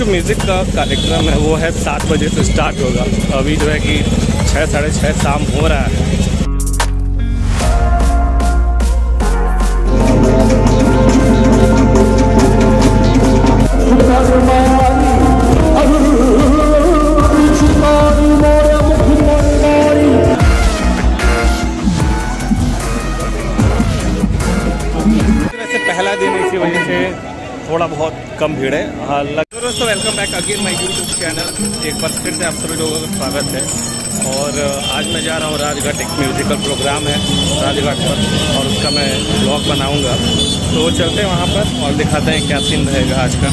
जो म्यूज़िक का कार्यक्रम है वो है 7 बजे से स्टार्ट होगा। अभी जो है कि 6 साढ़े 6 शाम हो रहा है। वैसे पहला दिन इसी वजह से थोड़ा बहुत कम भीड़ है। हालांकि दोस्तों welcome back again my YouTube channel, एक बार फिर से आप सभी लोगों का स्वागत है। और आज मैं जा रहा हूँ राजघाट, एक म्यूज़िकल प्रोग्राम है राजघाट पर और उसका मैं ब्लॉग बनाऊँगा, तो चलते हैं वहाँ पर और दिखाते हैं क्या सीन रहेगा आज का।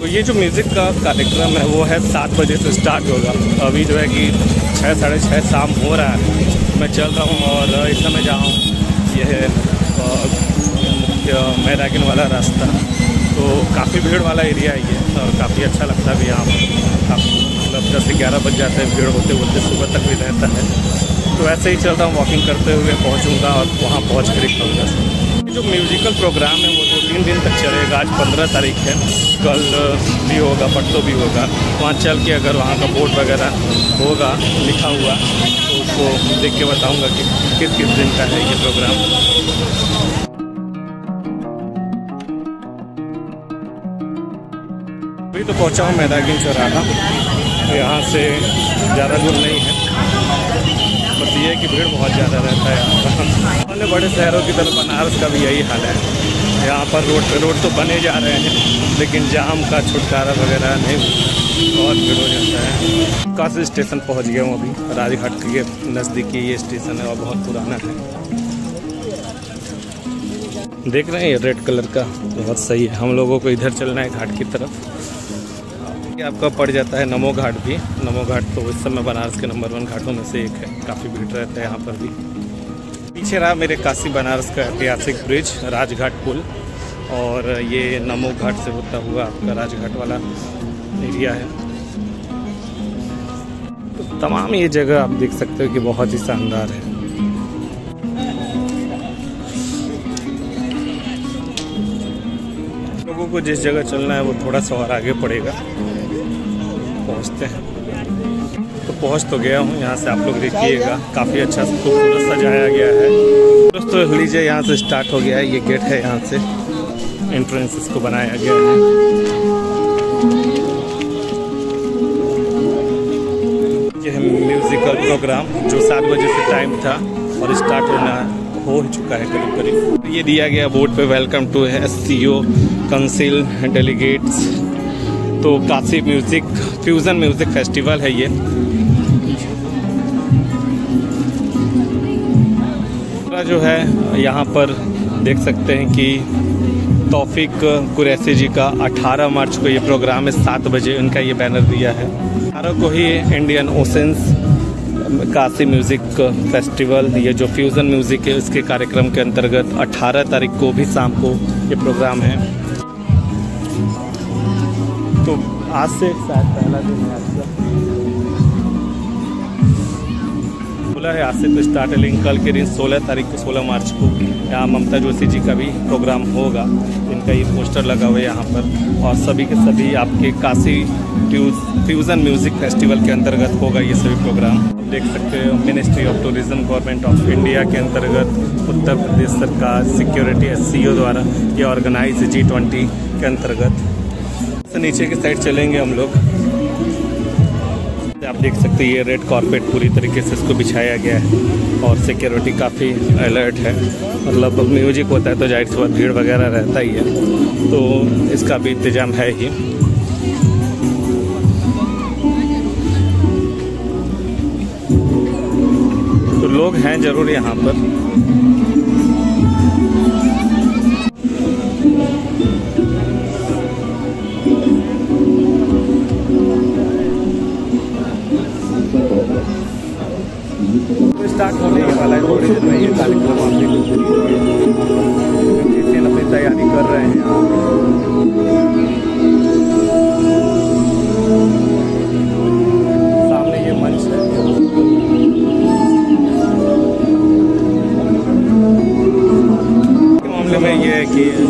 तो ये जो म्यूज़िक का कार्यक्रम है वो है 7 बजे से स्टार्ट होगा। अभी जो है कि 6 साढ़े 6 शाम हो रहा है। मैं चल रहा हूँ और इस समय जा रहा हूँ, यह है मैदागिन वाला रास्ता, तो काफ़ी भीड़ वाला एरिया है ये और काफ़ी अच्छा लगता भी है यहाँ पर। काफ़ी मतलब 10 से 11 बज जाते हैं भीड़ होते होते, सुबह तक भी रहता है। तो ऐसे ही चल रहा हूँ, वॉकिंग करते हुए पहुँचूँगा और वहाँ पहुँच कर एक जो म्यूज़िकल प्रोग्राम है वो 2-3 दिन तक चलेगा। आज 15 तारीख है, कल भी होगा, परसों भी होगा। वहाँ चल के अगर वहाँ का बोर्ड वगैरह होगा लिखा हुआ तो उसको देख के बताऊँगा कि किस किस दिन का है ये प्रोग्राम। अभी तो पहुँचा हूँ मैदागिन चौराहा, यहाँ से ज़्यादा दूर नहीं है, बस ये है कि भीड़ बहुत ज़्यादा रहता है यहाँ पर। बड़े शहरों की तरफ बनारस का भी यही हाल है, यहाँ पर रोड तो बने जा रहे हैं लेकिन जाम का छुटकारा वगैरह नहीं होता, बहुत भीड़ हो जाता है। काशी स्टेशन पहुँच गया हूँ अभी, राजघाट के नज़दीकी ये स्टेशन है और बहुत पुराना है। देख रहे हैं ये रेड कलर का, बहुत सही है। हम लोगों को इधर चलना है घाट की तरफ। आपका पड़ जाता है नमो घाट भी। नमो घाट तो इस समय बनारस के नंबर 1 घाटों में से एक है, काफ़ी भीड़ रहता है यहाँ पर भी। पीछे रहा मेरे काशी बनारस का ऐतिहासिक ब्रिज, राजघाट पुल, और ये नमो घाट से होता हुआ आपका राजघाट वाला एरिया है। तो तमाम ये जगह आप देख सकते हो कि बहुत ही शानदार है। लोगों को जिस जगह चलना है वो थोड़ा सा और आगे पड़ेगा, पहुँचते हैं। तो पहुँच तो गया हूँ, यहाँ से आप लोग देखिएगा काफ़ी अच्छा खूबसूरत सजाया गया है। दोस्तों लीजिए, यहाँ से स्टार्ट हो गया है, ये गेट है, यहाँ से एंट्रेंस इसको बनाया गया है। यह म्यूज़िकल प्रोग्राम जो 7 बजे से टाइम था और स्टार्ट होना हो चुका है करीब करीब। ये दिया गया बोर्ड पे, welcome to SCO council delegates. तो Kashi music fusion music festival है ये। दूसरा जो है यहाँ पर देख सकते हैं कि तौफीक कुरैशी जी का 18 मार्च को ये प्रोग्राम है, 7 बजे उनका ये बैनर दिया है। 18 को ही Indian oceans Kashi music festival, ये जो फ्यूज़न म्यूज़िक है उसके कार्यक्रम के अंतर्गत 18 तारीख को भी शाम को ये प्रोग्राम है। तो आज से शायद पहला दिन है आपका, बोला है आज से तो स्टार्ट है, लेकिन कल के दिन 16 मार्च को यहाँ ममता जोशी जी का भी प्रोग्राम होगा। इनका ये पोस्टर लगा हुआ है यहाँ पर और सभी के सभी आपके काशी फ्यूज़न म्यूज़िक फेस्टिवल के अंतर्गत होगा ये सभी प्रोग्राम। देख सकते हो ministry of tourism government of India के अंतर्गत उत्तर प्रदेश सरकार सिक्योरिटी SCO द्वारा ये ऑर्गेनाइज G20 के अंतर्गत। नीचे के साइड चलेंगे हम लोग, आप देख सकते हैं ये रेड कारपेट पूरी तरीके से इसको बिछाया गया है और सिक्योरिटी काफ़ी अलर्ट है। मतलब म्यूजिक होता है तो जाहिर सी बात भीड़ वगैरह रहता ही है, तो इसका भी इंतजाम है ही। तो लोग हैं ज़रूर यहाँ पर। स्टार्ट होने वाला है थोड़ी देर में ये कार्यक्रम, अपनी तैयारी कर रहे हैं। सामने ये मंच है।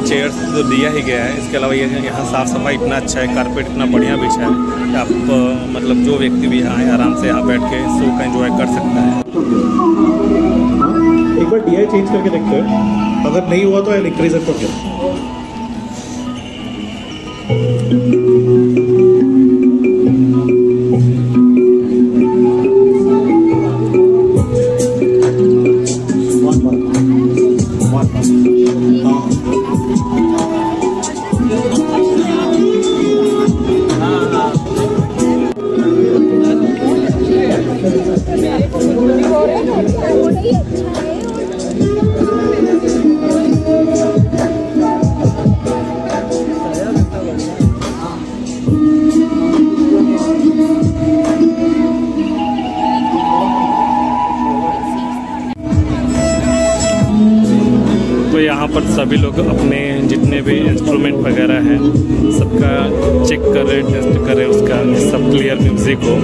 चेयर्स तो दिया ही गया है, इसके अलावा ये यहाँ साफ़ सफाई इतना अच्छा है, कारपेट इतना बढ़िया बिछा है कि आप मतलब जो व्यक्ति भी यहाँ आराम से यहाँ बैठ के शो का एंजॉय कर सकता है। एक बार DI चेंज करके देखते हैं, अगर नहीं हुआ तो इलेक्ट्रिक को पर सभी लोग अपने जितने भी इंस्ट्रूमेंट वगैरह हैं सबका चेक कर रहे, टेस्ट कर रहे उसका सब क्लियर म्यूजिक हो।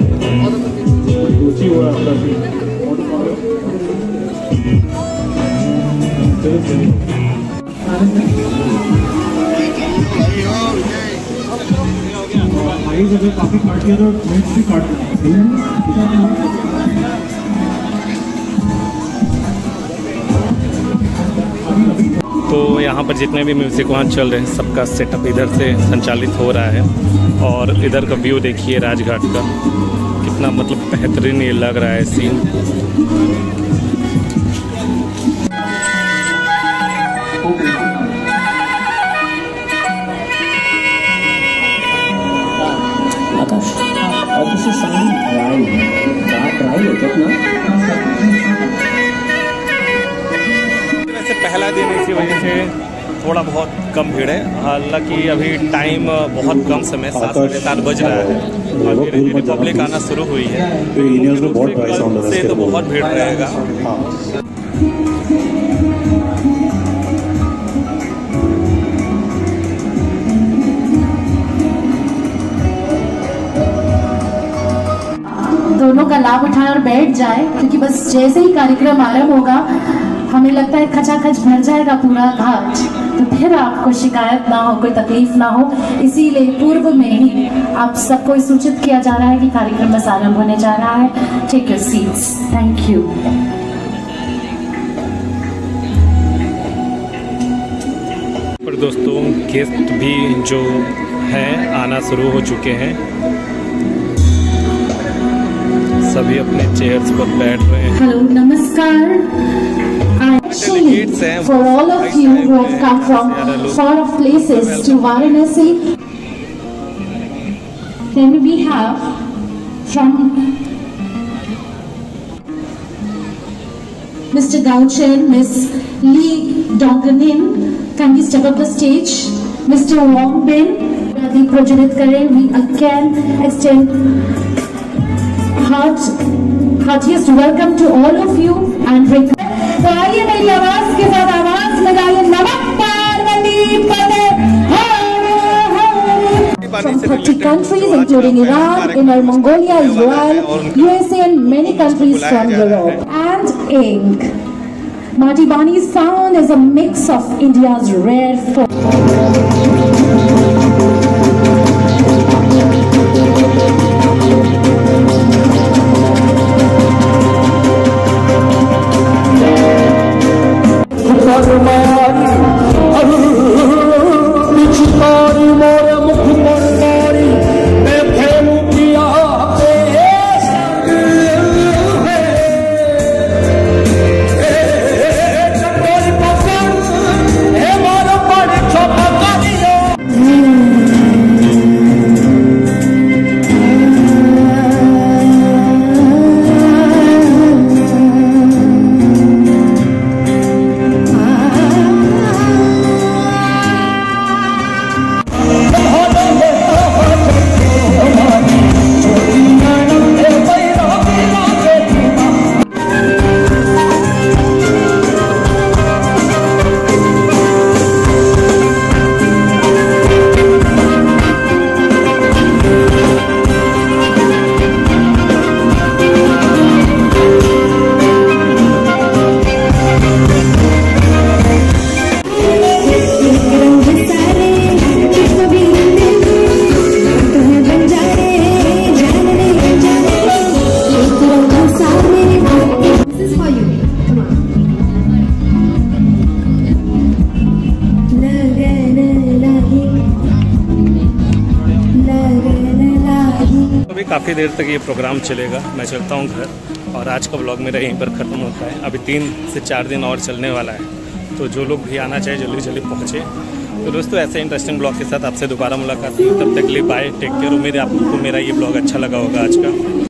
काफी काट दिया था, मिनट्स भी काट दिया। तो यहाँ पर जितने भी म्यूज़िक वहाँ चल रहे हैं सबका सेटअप इधर से संचालित हो रहा है और इधर का व्यू देखिए राजघाट का कितना मतलब बेहतरीन ये लग रहा है सीन। पहला दिन इसी वजह से थोड़ा बहुत कम भीड़ है, हालांकि अभी टाइम बहुत कम समय 7:30 बज रहा है और धीरे धीरे पब्लिक आना शुरू हुई है से तो बहुत भीड़ रहेगा। दोनों का लाभ उठाए और बैठ जाए क्योंकि बस जैसे ही कार्यक्रम आरंभ होगा हमें लगता है खचाखच भर जाएगा पूरा घाट, तो फिर आपको शिकायत ना हो, कोई तकलीफ ना हो, इसीलिए पूर्व में ही आप सबको सूचित किया जा रहा है कि कार्यक्रम बस आरंभ होने जा रहा है। Take your seats, thank you. पर दोस्तों गेस्ट भी जो हैं आना शुरू हो चुके हैं, सभी अपने चेयर्स पर बैठ रहे हैं। हेलो नमस्कार। For all of you who have come from far off places to Varanasi, then we have from Mr. Gauchen, Miss Lee Donganin, kindly step up the stage. Mr. Wong Bin, we again extend heartiest welcome to all of you and request. तो आइए मेरी आवाज के साथ आवाज लगाइए नमः पार्वती पते From 30 countries including Iran, Inner Mongolia, Israel, USA and many countries from Europe and Inc. Maati Baani sound is a mix of India's rare folk. काफ़ी देर तक ये प्रोग्राम चलेगा। मैं चलता हूँ घर और आज का ब्लॉग मेरा यहीं पर ख़त्म होता है। अभी 3 से 4 दिन और चलने वाला है, तो जो लोग भी आना चाहे जल्दी जल्दी पहुँचे। तो दोस्तों ऐसे इंटरेस्टिंग ब्लॉग के साथ आपसे दोबारा मुलाकात हुई, तब तक के लिए बाय, टेक केयर। उम्मीद है आपको मेरा ये ब्लॉग अच्छा लगा होगा आज का।